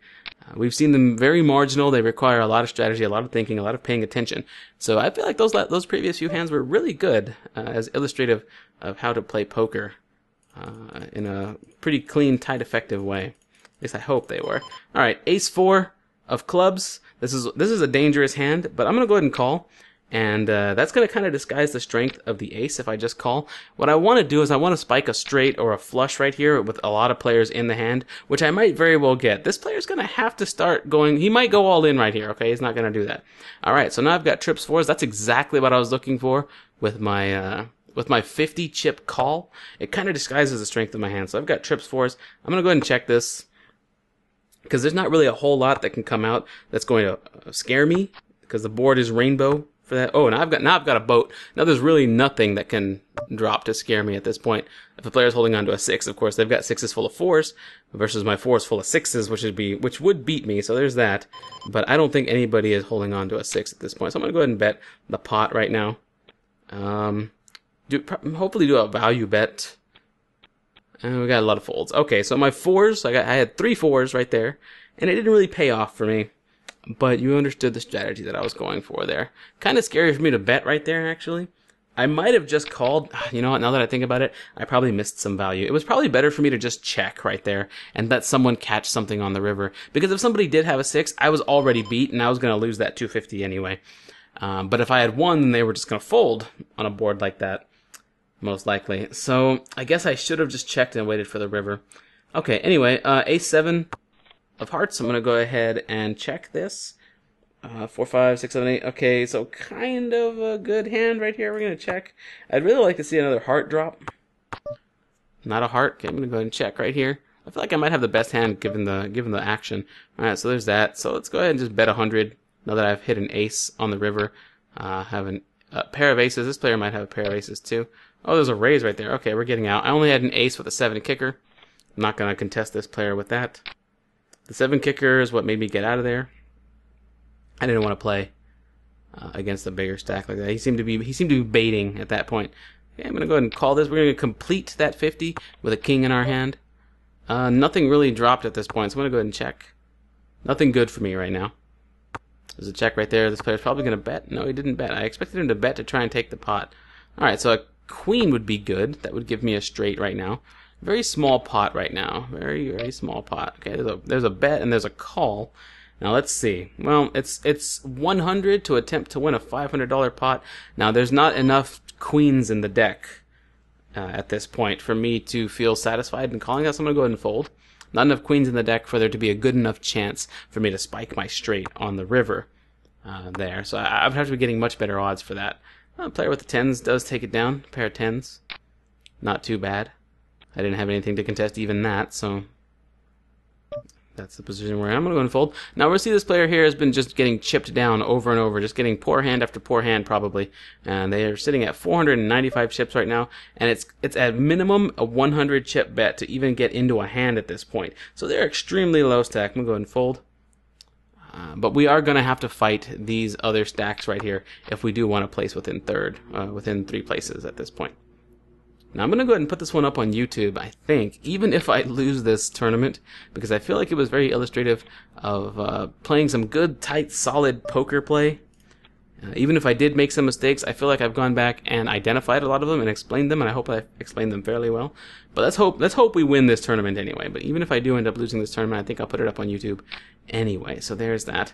Uh, we've seen them very marginal. They require a lot of strategy, a lot of thinking, a lot of paying attention. So I feel like those those previous few hands were really good uh, as illustrative of how to play poker uh, in a pretty clean, tight, effective way. At least I hope they were. All right, Ace four of clubs. This is this is a dangerous hand, but I'm going to go ahead and call. And uh, that's going to kind of disguise the strength of the ace if I just call. What I want to do is I want to spike a straight or a flush right here with a lot of players in the hand, which I might very well get. This player's going to have to start going. He might go all in right here, okay? He's not going to do that. All right, so now I've got trips fours. That's exactly what I was looking for with my uh, with my fifty chip call. It kind of disguises the strength of my hand. So I've got trips fours. I'm going to go ahead and check this because there's not really a whole lot that can come out that's going to scare me because the board is rainbow. For that. Oh, and I've got now I've got a boat. Now there's really nothing that can drop to scare me at this point. If a player's holding on to a six, of course, they've got sixes full of fours versus my fours full of sixes, which would be which would beat me. So there's that. But I don't think anybody is holding on to a six at this point. So I'm gonna go ahead and bet the pot right now. Um, do hopefully do a value bet. And we got a lot of folds. Okay, so my fours, I got I had three fours right there, and it didn't really pay off for me. But you understood the strategy that I was going for there. Kind of scary for me to bet right there, actually. I might have just called. You know what? Now that I think about it, I probably missed some value. It was probably better for me to just check right there and let someone catch something on the river. Because if somebody did have a six, I was already beat, and I was going to lose that two fifty anyway. Um, but if I had won, then they were just going to fold on a board like that, most likely. So I guess I should have just checked and waited for the river. Okay, anyway, uh, ace seven... of hearts. I'm going to go ahead and check this. Uh, four, five, six, seven, eight. Okay, so kind of a good hand right here. We're going to check. I'd really like to see another heart drop. Not a heart. Okay, I'm going to go ahead and check right here. I feel like I might have the best hand given the given the action. All right, so there's that. So let's go ahead and just bet one hundred. Now that I've hit an ace on the river, uh, have an, a pair of aces. This player might have a pair of aces too. Oh, there's a raise right there. Okay, we're getting out. I only had an ace with a seven kicker. I'm not going to contest this player with that. The seven kicker is what made me get out of there. I didn't want to play uh, against a bigger stack like that. He seemed to be he seemed to be baiting at that point. Okay, I'm going to go ahead and call this. We're going to complete that fifty with a king in our hand. Uh, nothing really dropped at this point, so I'm going to go ahead and check. Nothing good for me right now. There's a check right there. This player's probably going to bet. No, he didn't bet. I expected him to bet to try and take the pot. All right, so a queen would be good. That would give me a straight right now. Very small pot right now. Very, very small pot. Okay, there's a, there's a bet and there's a call. Now let's see. Well, it's it's one hundred to attempt to win a five hundred dollar pot. Now there's not enough queens in the deck uh, at this point for me to feel satisfied in calling that, so I'm going to go ahead and fold. Not enough queens in the deck for there to be a good enough chance for me to spike my straight on the river uh, there. So I, I would have to be getting much better odds for that. Uh, player with the tens does take it down. Pair of tens. Not too bad. I didn't have anything to contest even that, so that's the position where I'm going to go and fold. Now we'll see this player here has been just getting chipped down over and over, just getting poor hand after poor hand probably, and they are sitting at four hundred ninety-five chips right now, and it's it's at minimum a one hundred chip bet to even get into a hand at this point. So they're extremely low stack. I'm going to go and fold. Uh, but we are going to have to fight these other stacks right here if we do want to place within third, uh, within three places at this point. Now I'm going to go ahead and put this one up on YouTube, I think, even if I lose this tournament, because I feel like it was very illustrative of uh, playing some good, tight, solid poker play. Uh, even if I did make some mistakes, I feel like I've gone back and identified a lot of them and explained them, and I hope I explained them fairly well. But let's hope let's hope we win this tournament anyway. But even if I do end up losing this tournament, I think I'll put it up on YouTube anyway. So there's that.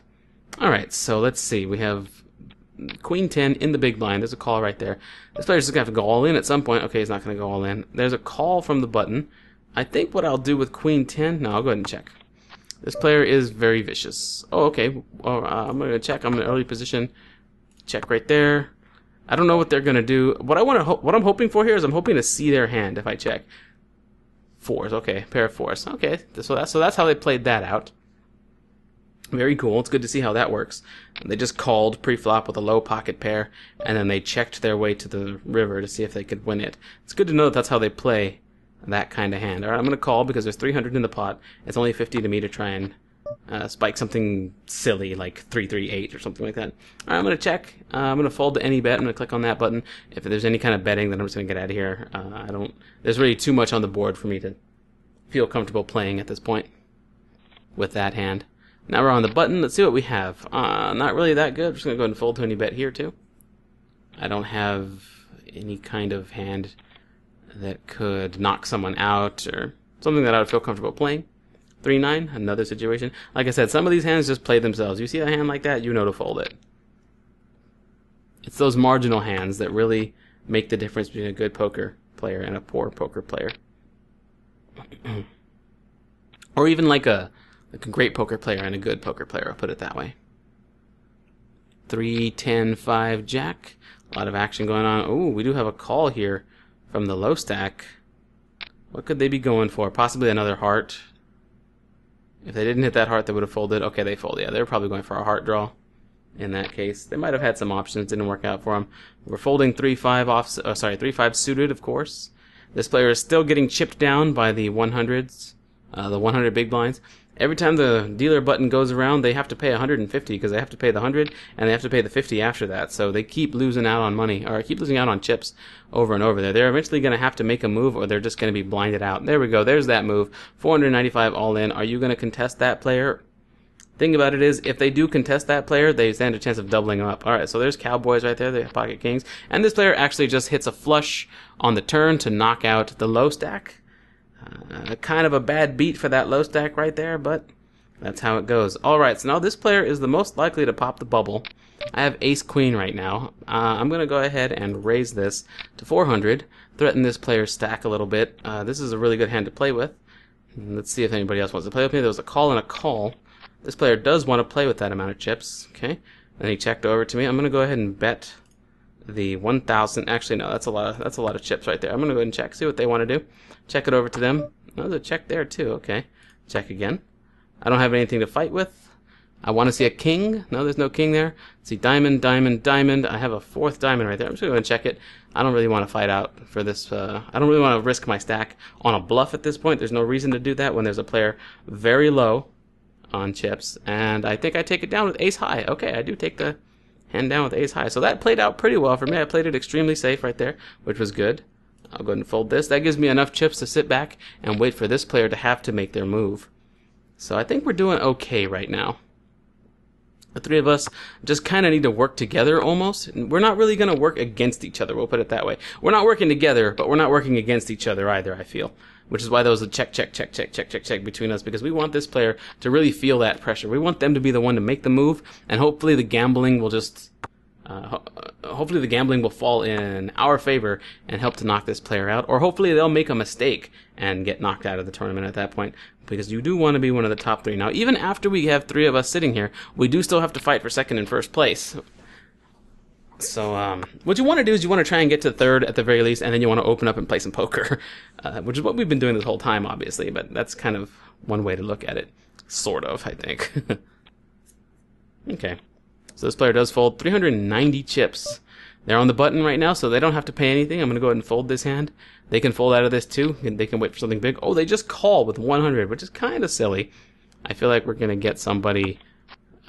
All right, so let's see. We have Queen ten in the big blind. There's a call right there. This player's just going to have to go all in at some point. Okay, he's not going to go all in. There's a call from the button. I think what I'll do with Queen ten... No, I'll go ahead and check. This player is very vicious. Oh, okay. Well, uh, I'm going to check. I'm in an early position. Check right there. I don't know what they're going to do. What, I wanna what I'm hoping for here is I'm hoping to see their hand if I check. Fours. Okay, pair of fours. Okay, so that's, so that's how they played that out. Very cool. It's good to see how that works. They just called pre-flop with a low pocket pair, and then they checked their way to the river to see if they could win it. It's good to know that that's how they play that kind of hand. All right, I'm going to call because there's three hundred in the pot. It's only fifty to me to try and uh, spike something silly like three three eight or something like that. All right, I'm going to check. Uh, I'm going to fold to any bet. I'm going to click on that button. If there's any kind of betting, then I'm just going to get out of here. Uh, I don't. There's really too much on the board for me to feel comfortable playing at this point with that hand. Now we're on the button. Let's see what we have. Uh, not really that good. I'm just going to go ahead and fold to any bet here, too. I don't have any kind of hand that could knock someone out or something that I would feel comfortable playing. three nine, another situation. Like I said, some of these hands just play themselves. You see a hand like that, you know to fold it. It's those marginal hands that really make the difference between a good poker player and a poor poker player. Or even like a, like a great poker player and a good poker player, I'll put it that way. three ten five jack. A lot of action going on. Oh, we do have a call here from the low stack. What could they be going for? Possibly another heart. If they didn't hit that heart, they would have folded. Okay, they fold. Yeah, they're probably going for a heart draw in that case. They might have had some options. Didn't work out for them. We're folding three five off. Oh, sorry, three five suited, of course. This player is still getting chipped down by the hundreds, uh, the one hundred big blinds. Every time the dealer button goes around, they have to pay one hundred fifty because they have to pay the one hundred and they have to pay the fifty after that. So they keep losing out on money, or keep losing out on chips over and over there. They're eventually going to have to make a move, or they're just going to be blinded out. There we go. There's that move. four ninety-five all in. Are you going to contest that player? Thing about it is, if they do contest that player, they stand a chance of doubling up. All right, so there's cowboys right there. They have pocket kings. And this player actually just hits a flush on the turn to knock out the low stack. Uh, kind of a bad beat for that low stack right there, but that's how it goes. Alright, so now this player is the most likely to pop the bubble. I have ace-queen right now. Uh, I'm going to go ahead and raise this to four hundred, threaten this player's stack a little bit. Uh, this is a really good hand to play with. Let's see if anybody else wants to play with me. There was a call and a call. This player does want to play with that amount of chips. Okay, and he checked over to me. I'm going to go ahead and bet the one thousand. Actually, no, that's a lot of that's a lot of chips right there. I'm gonna go ahead and check, see what they want to do. Check it over to them. Another check there too. Okay, check again. I don't have anything to fight with. I want to see a king. No, there's no king there. See diamond, diamond, diamond. I have a fourth diamond right there. I'm just gonna go and check it. I don't really want to fight out for this. Uh, I don't really want to risk my stack on a bluff at this point. There's no reason to do that when there's a player very low on chips. And I think I take it down with ace high. Okay, I do take the hand down with ace high. So that played out pretty well for me. I played it extremely safe right there, which was good. I'll go ahead and fold this. That gives me enough chips to sit back and wait for this player to have to make their move. So I think we're doing okay right now. The three of us just kind of need to work together almost. We're not really going to work against each other. We'll put it that way. We're not working together, but we're not working against each other either, I feel. Which is why there was a check, check, check, check, check, check, check between us, because we want this player to really feel that pressure. We want them to be the one to make the move, and hopefully the gambling will just, uh, ho hopefully the gambling will fall in our favor and help to knock this player out, or hopefully they'll make a mistake and get knocked out of the tournament at that point, because you do want to be one of the top three. Now, even after we have three of us sitting here, we do still have to fight for second and first place. So um, what you want to do is you want to try and get to third at the very least, and then you want to open up and play some poker, uh, which is what we've been doing this whole time, obviously, but that's kind of one way to look at it. Sort of, I think. Okay, so this player does fold three hundred ninety chips. They're on the button right now, so they don't have to pay anything. I'm going to go ahead and fold this hand. They can fold out of this too, and they can wait for something big. Oh, they just call with one hundred, which is kind of silly. I feel like we're going to get somebody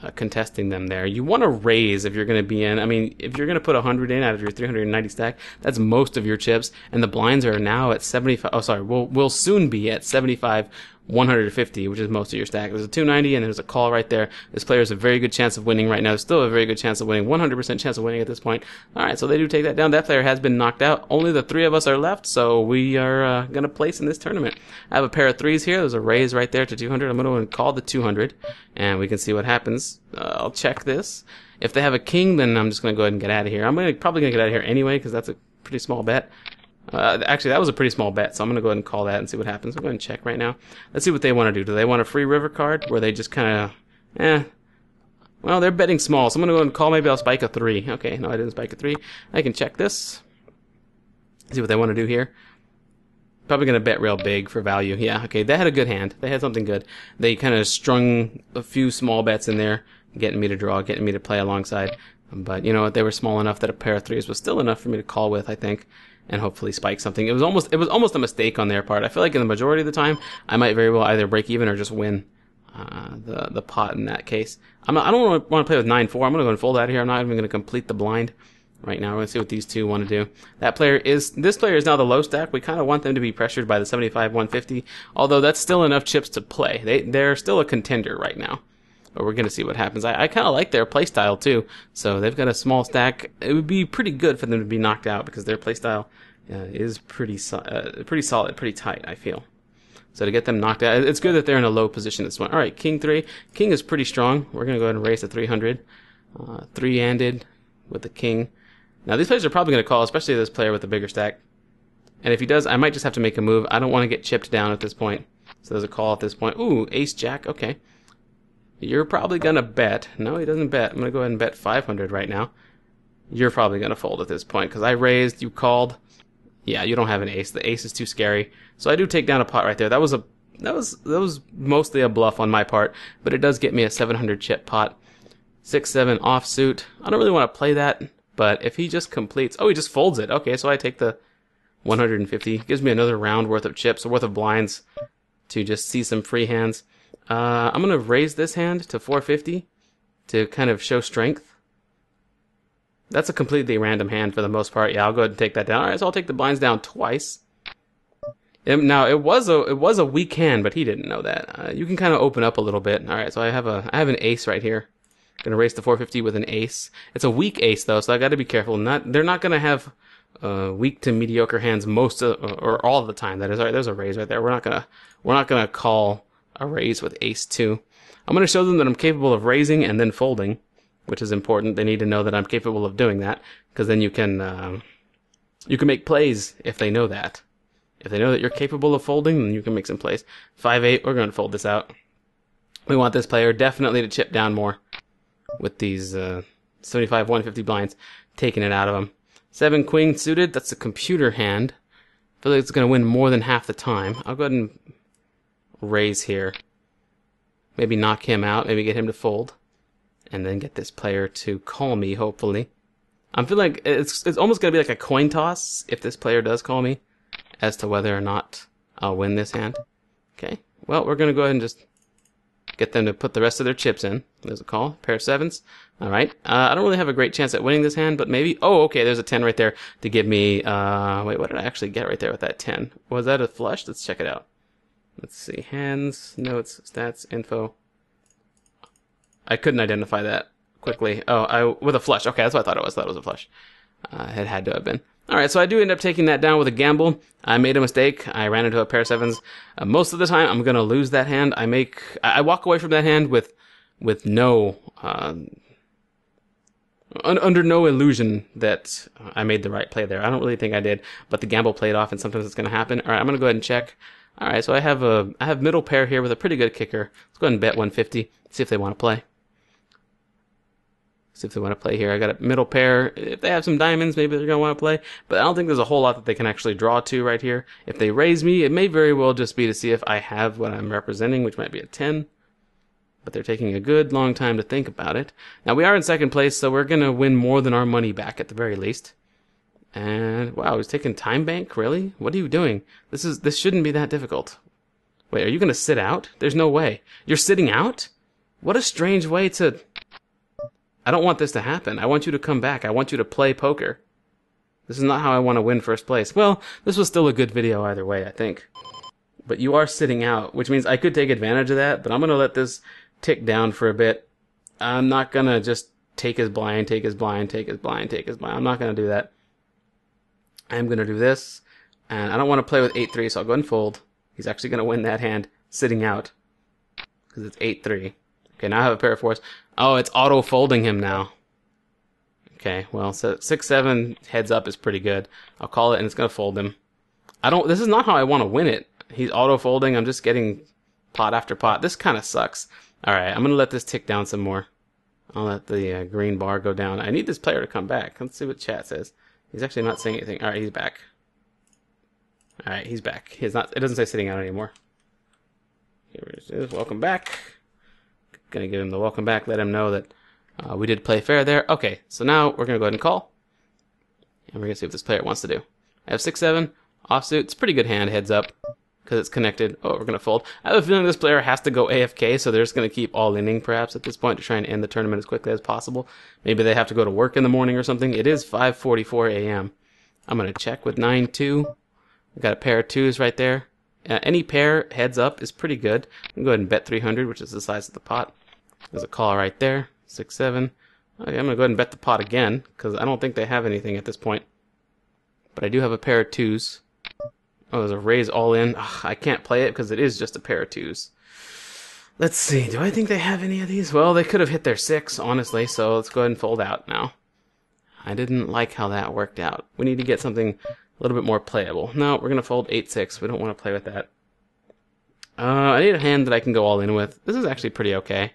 Uh, contesting them there. You want to raise if you're going to be in. I mean, if you're going to put one hundred in out of your three hundred ninety stack, that's most of your chips, and the blinds are now at seventy-five. Oh, sorry, we'll, we'll soon be at seventy-five, one hundred fifty, which is most of your stack. There's a two ninety, and there's a call right there. This player has a very good chance of winning right now. There's still a very good chance of winning, one hundred percent chance of winning at this point. All right, so they do take that down. That player has been knocked out. Only the three of us are left, so we are uh, going to place in this tournament. I have a pair of threes here. There's a raise right there to two hundred. I'm going to call the two hundred, and we can see what happens. Uh, I'll check this. If they have a king, then I'm just going to go ahead and get out of here. I'm gonna, probably going to get out of here anyway, because that's a pretty small bet. Uh, actually, that was a pretty small bet, so I'm going to go ahead and call that and see what happens. I'm going to check right now. Let's see what they want to do. Do they want a free river card, where they just kind of, eh. Well, they're betting small, so I'm going to go ahead and call. Maybe I'll spike a three. Okay, no, I didn't spike a three. I can check this. See what they want to do here. Probably going to bet real big for value. Yeah, okay, they had a good hand. They had something good. They kind of strung a few small bets in there, getting me to draw, getting me to play alongside. But, you know what, they were small enough that a pair of threes was still enough for me to call with, I think, and hopefully spike something. It was almost it was almost a mistake on their part. I feel like in the majority of the time, I might very well either break even or just win uh, the, the pot in that case. I'm not, I don't want to play with nine four. I'm going to go and fold out of here. I'm not even going to complete the blind. Right now, we're going to see what these two want to do. That player is, this player is now the low stack. We kind of want them to be pressured by the seventy-five, one fifty, although that's still enough chips to play. They, they're still a contender right now. But we're going to see what happens. I, I kind of like their playstyle, too. So they've got a small stack. It would be pretty good for them to be knocked out because their playstyle uh, is pretty so uh, pretty solid, pretty tight, I feel. So to get them knocked out, it's good that they're in a low position this one. All right, King three. King is pretty strong. We're going to go ahead and raise to three hundred. Uh, three-handed with the king. Now, these players are probably going to call, especially this player with the bigger stack. And if he does, I might just have to make a move. I don't want to get chipped down at this point. So there's a call at this point. Ooh, ace-jack. Okay. You're probably going to bet. No, he doesn't bet. I'm going to go ahead and bet five hundred right now. You're probably going to fold at this point because I raised, you called. Yeah, you don't have an ace. The ace is too scary. So I do take down a pot right there. That was a that was that was mostly a bluff on my part, but it does get me a seven hundred chip pot. six seven offsuit. I don't really want to play that, but if he just completes, oh, he just folds it. Okay, so I take the one hundred fifty. Gives me another round worth of chips, worth of blinds to just see some free hands. Uh, I'm going to raise this hand to four fifty to kind of show strength. That's a completely random hand for the most part. Yeah, I'll go ahead and take that down. All right, so I'll take the blinds down twice. And now, it was a it was a weak hand, but he didn't know that. Uh, you can kind of open up a little bit. All right, so I have a I have an ace right here. I'm going to raise the four fifty with an ace. It's a weak ace, though, so I got to be careful. Not They're not going to have uh, weak to mediocre hands most of, or all of the time. That is all right. There's a raise right there. We're not going to we're not going to call a raise with ace two. I'm going to show them that I'm capable of raising and then folding, which is important. They need to know that I'm capable of doing that, because then you can um, you can make plays if they know that. If they know that you're capable of folding, then you can make some plays. five eight, we're going to fold this out. We want this player definitely to chip down more with these uh, seventy-five, one fifty blinds, taking it out of them. seven queen suited, that's a computer hand. I feel like it's going to win more than half the time. I'll go ahead and raise here. Maybe knock him out, maybe get him to fold. And then get this player to call me, hopefully. I'm feeling like it's it's almost going to be like a coin toss if this player does call me as to whether or not I'll win this hand. Okay, well, we're going to go ahead and just get them to put the rest of their chips in. There's a call, pair of sevens. All right, uh, I don't really have a great chance at winning this hand, but maybe... Oh, okay, there's a ten right there to give me... Uh, wait, what did I actually get right there with that ten? Was that a flush? Let's check it out. Let's see, hands, notes, stats, info... I couldn't identify that quickly. Oh, I with a flush. Okay, that's what I thought it was. I thought it was a flush. Uh, it had to have been. All right, so I do end up taking that down with a gamble. I made a mistake. I ran into a pair of sevens. Uh, most of the time, I'm going to lose that hand. I make. I walk away from that hand with, with no, uh, un, under no illusion that I made the right play there. I don't really think I did, but the gamble played off, and sometimes it's going to happen. All right, I'm going to go ahead and check. All right, so I have a I have middle pair here with a pretty good kicker. Let's go ahead and bet one fifty. See if they want to play. See if they want to play here. I got a middle pair. If they have some diamonds, maybe they're going to want to play. But I don't think there's a whole lot that they can actually draw to right here. If they raise me, it may very well just be to see if I have what I'm representing, which might be a ten. But they're taking a good long time to think about it. Now, we are in second place, so we're going to win more than our money back at the very least. And, wow, he's taking time bank? Really? What are you doing? This is this shouldn't be that difficult. Wait, are you going to sit out? There's no way. You're sitting out? What a strange way to... I don't want this to happen. I want you to come back. I want you to play poker. This is not how I want to win first place. Well, this was still a good video either way, I think. But you are sitting out, which means I could take advantage of that, but I'm going to let this tick down for a bit. I'm not going to just take his blind, take his blind, take his blind, take his blind. I'm not going to do that. I'm going to do this, and I don't want to play with eight three, so I'll go ahead and fold. He's actually going to win that hand sitting out because it's eight three. Okay, now I have a pair of fours. Oh, it's auto-folding him now. Okay, well, so six seven heads up is pretty good. I'll call it, and it's going to fold him. I don't. This is not how I want to win it. He's auto-folding. I'm just getting pot after pot. This kind of sucks. All right, I'm going to let this tick down some more. I'll let the uh, green bar go down. I need this player to come back. Let's see what chat says. He's actually not saying anything. All right, he's back. All right, he's back. He's not. It doesn't say sitting out anymore. Here it is. Welcome back. Gonna give him the welcome back, let him know that uh, we did play fair there. Okay, so now we're gonna go ahead and call, and we're gonna see what this player wants to do. I have six seven offsuit. It's a pretty good hand, heads up, because it's connected. Oh, we're gonna fold. I have a feeling this player has to go A F K, so they're just gonna keep all inning perhaps at this point to try and end the tournament as quickly as possible. Maybe they have to go to work in the morning or something. It is five forty-four a m I'm gonna check with nine two. We've got a pair of twos right there. Uh, any pair heads up is pretty good. I'm gonna go ahead and bet three hundred, which is the size of the pot. There's a call right there. six seven. Okay, I'm going to go ahead and bet the pot again, because I don't think they have anything at this point. But I do have a pair of twos. Oh, there's a raise all in. Ugh, I can't play it because it is just a pair of twos. Let's see. Do I think they have any of these? Well, they could have hit their six, honestly, so let's go ahead and fold out now. I didn't like how that worked out. We need to get something a little bit more playable. No, we're going to fold eight six. We don't want to play with that. Uh, I need a hand that I can go all in with. This is actually pretty okay.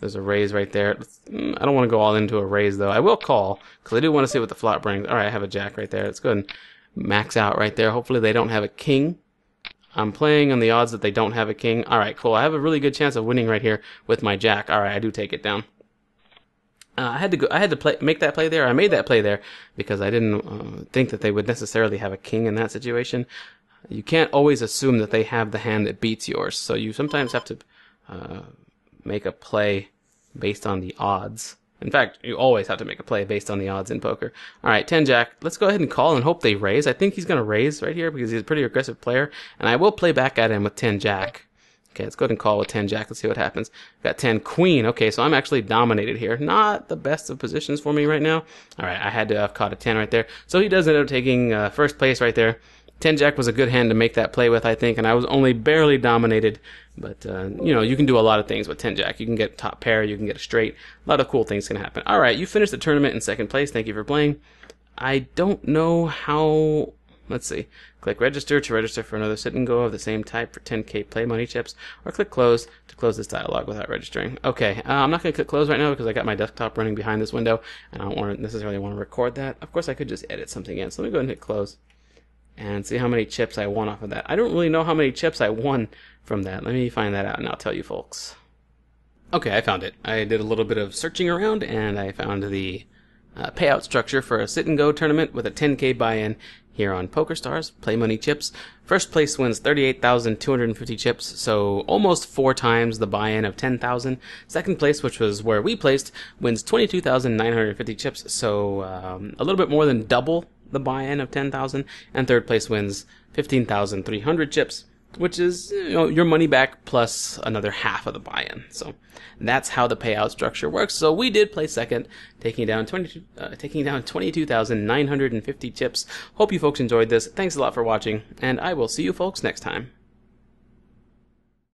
There's a raise right there. I don't want to go all into a raise, though. I will call, because I do want to see what the flop brings. All right, I have a jack right there. Let's go ahead and max out right there. Hopefully they don't have a king. I'm playing on the odds that they don't have a king. All right, cool. I have a really good chance of winning right here with my jack. All right, I do take it down. Uh, I had to go. I had to play, make that play there. I made that play there because I didn't uh, think that they would necessarily have a king in that situation. You can't always assume that they have the hand that beats yours, so you sometimes have to uh, make a play based on the odds. In fact, you always have to make a play based on the odds in poker. All right, ten jack. Let's go ahead and call and hope they raise. I think he's going to raise right here because he's a pretty aggressive player, and I will play back at him with ten jack. Okay, let's go ahead and call with ten jack. Let's see what happens. Got ten queen. Okay, so I'm actually dominated here. Not the best of positions for me right now. All right, I had to have caught a ten right there. So he does end up taking uh, first place right there. ten jack was a good hand to make that play with, I think, and I was only barely dominated. But, uh, you know, you can do a lot of things with ten jack. You can get top pair. You can get a straight. A lot of cool things can happen. All right, you finished the tournament in second place. Thank you for playing. I don't know how... Let's see. Click register to register for another sit and go of the same type for ten K play money chips, or click close to close this dialogue without registering. Okay, uh, I'm not going to click close right now because I got my desktop running behind this window, and I don't want to necessarily want to record that. Of course, I could just edit something in. So let me go ahead and hit close and see how many chips I won off of that. I don't really know how many chips I won from that. Let me find that out, and I'll tell you folks. Okay, I found it. I did a little bit of searching around, and I found the uh, payout structure for a sit and go tournament with a ten K buy-in here on PokerStars, play money chips. First place wins thirty-eight thousand two hundred fifty chips, so almost four times the buy-in of ten thousand. Second place, which was where we placed, wins twenty-two thousand nine hundred fifty chips, so um, a little bit more than double the buy-in of ten thousand. And third place wins fifteen thousand three hundred chips, which is, you know, your money back plus another half of the buy-in. So that's how the payout structure works. So we did play second, taking down twenty-two, uh, taking down twenty-two thousand nine hundred fifty chips. Hope you folks enjoyed this. Thanks a lot for watching, and I will see you folks next time.